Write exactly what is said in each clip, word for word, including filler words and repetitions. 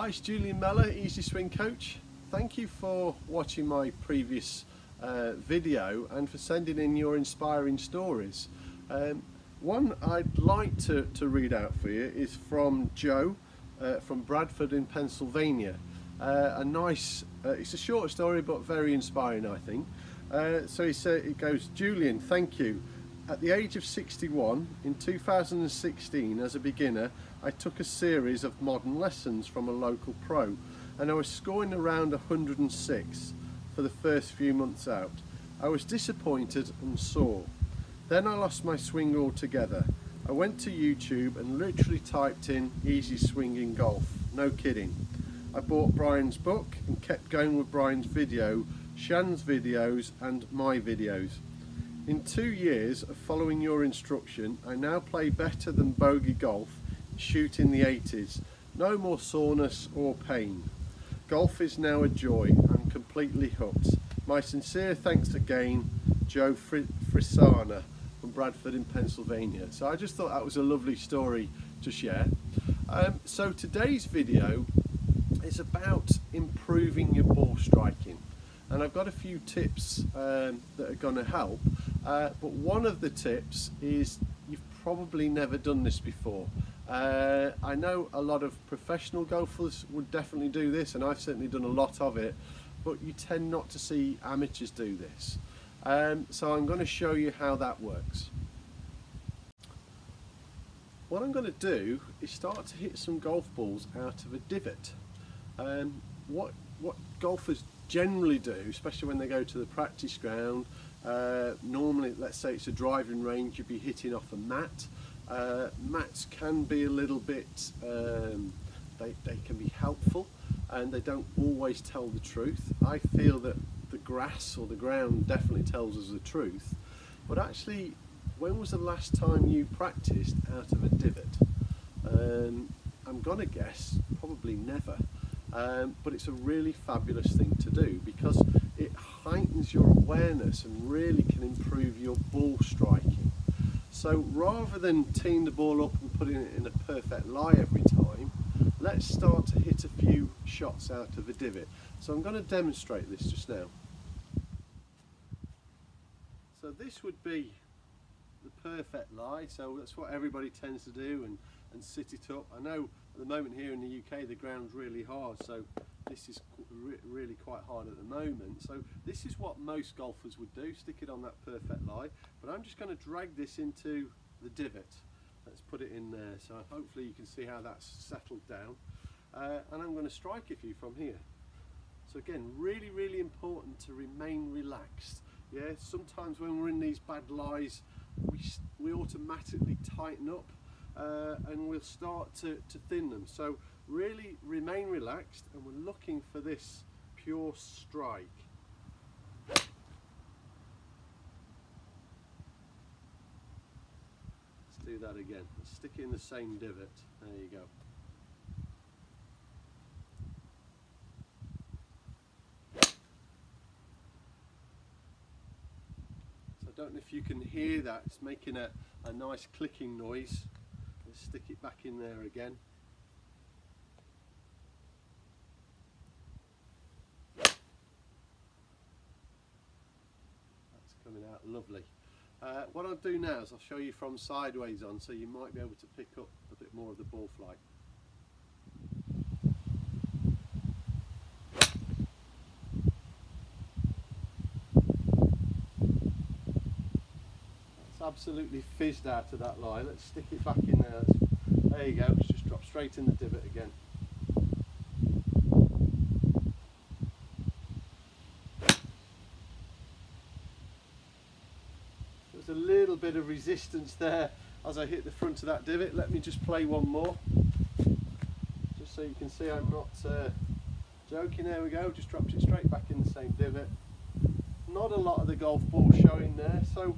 Hi, it's Julian Mellor, Easy Swing Coach. Thank you for watching my previous uh, video and for sending in your inspiring stories. Um, one I'd like to, to read out for you is from Joe uh, from Bradford in Pennsylvania. Uh, a nice, uh, it's a short story but very inspiring, I think. Uh, so he said, it goes, Julian, thank you. At the age of sixty-one, in two thousand sixteen, as a beginner, I took a series of modern lessons from a local pro, and I was scoring around one hundred and six for the first few months out. I was disappointed and sore. Then I lost my swing altogether. I went to YouTube and literally typed in Easy Swinging Golf, no kidding. I bought Brian's book and kept going with Brian's video, Shan's videos and my videos. In two years of following your instruction, I now play better than bogey golf, shoot in the eighties, no more soreness or pain. Golf is now a joy, I'm completely hooked. My sincere thanks again, Joe Frisana from Bradford in Pennsylvania. So I just thought that was a lovely story to share. Um, so today's video is about improving your ball striking. And I've got a few tips um, that are going to help. Uh, but one of the tips is you've probably never done this before. Uh, I know a lot of professional golfers would definitely do this, and I've certainly done a lot of it, but you tend not to see amateurs do this. Um, so I'm going to show you how that works. What I'm going to do is start to hit some golf balls out of a divot. Um, what, what golfers generally do, especially when they go to the practice ground, Uh, normally, let's say it's a driving range, you'd be hitting off a mat. Uh, mats can be a little bit, um, they, they can be helpful and they don't always tell the truth. I feel that the grass or the ground definitely tells us the truth. But actually, when was the last time you practiced out of a divot? Um, I'm gonna guess probably never. Um, but it's a really fabulous thing to do because it heightens your awareness and really can improve your ball striking. So rather than teeing the ball up and putting it in a perfect lie every time, let's start to hit a few shots out of a divot. So I'm going to demonstrate this just now. So this would be the perfect lie, so that's what everybody tends to do and, and sit it up. I know at the moment here in the U K the ground's really hard, so this is re really quite hard at the moment. So this is what most golfers would do, stick it on that perfect lie, but I'm just going to drag this into the divot. Let's put it in there, so hopefully you can see how that's settled down. Uh, and I'm going to strike a few from here. So again, really really important to remain relaxed. Yeah, sometimes when we're in these bad lies, We, we automatically tighten up uh, and we'll start to, to thin them. So really remain relaxed, and we're looking for this pure strike. Let's do that again. Let's stick it in the same divot. There you go. I don't know if you can hear that, it's making a, a nice clicking noise. Let's stick it back in there again. That's coming out lovely. Uh, what I'll do now is I'll show you from sideways on, so you might be able to pick up a bit more of the ball flight. Absolutely fizzed out of that lie. Let's stick it back in there. There you go, it's just dropped straight in the divot again. There's a little bit of resistance there as I hit the front of that divot. Let me just play one more, just so you can see I'm not uh, joking. There we go, just dropped it straight back in the same divot. Not a lot of the golf ball showing there, so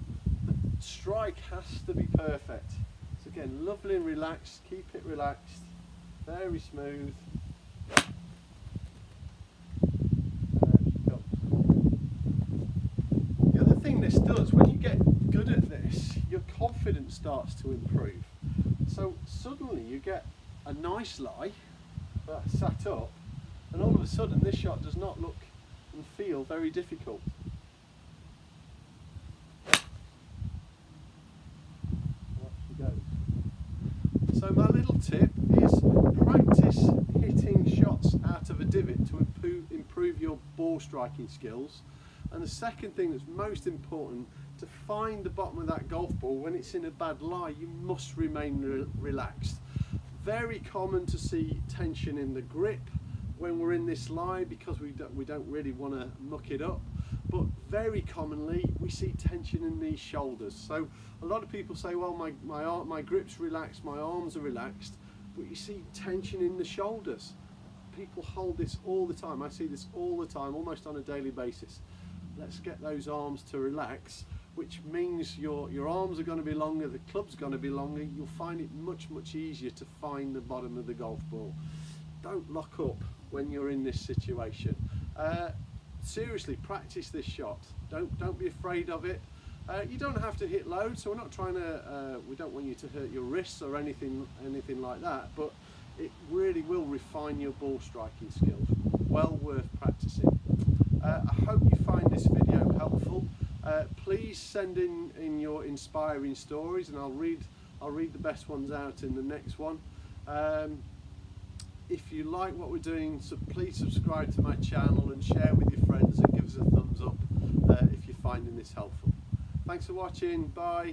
strike has to be perfect. So again, lovely and relaxed, keep it relaxed, very smooth. The other thing this does, when you get good at this, your confidence starts to improve. So suddenly you get a nice lie, that sat up, and all of a sudden this shot does not look and feel very difficult. So my little tip is practice hitting shots out of a divot to improve, improve your ball striking skills. And the second thing that's most important, to find the bottom of that golf ball when it's in a bad lie, you must remain re relaxed. Very common to see tension in the grip when we're in this lie because we don't, we don't really want to muck it up. But very commonly we see tension in these shoulders. So a lot of people say, well, my, my, my grip's relaxed, my arms are relaxed, but you see tension in the shoulders. People hold this all the time. I see this all the time, almost on a daily basis. Let's get those arms to relax, which means your, your arms are going to be longer, the club's going to be longer. You'll find it much, much easier to find the bottom of the golf ball. Don't lock up when you're in this situation. Uh, seriously, practice this shot. Don't, don't be afraid of it. Uh, you don't have to hit low, so we're not trying to, uh, we don't want you to hurt your wrists or anything, anything like that, but it really will refine your ball striking skills. Well worth practicing. Uh, I hope you find this video helpful. Uh, please send in, in your inspiring stories, and I'll read, I'll read the best ones out in the next one. Um, If you like what we're doing, so please subscribe to my channel and share with your friends and give us a thumbs up uh, if you're finding this helpful. Thanks for watching. Bye.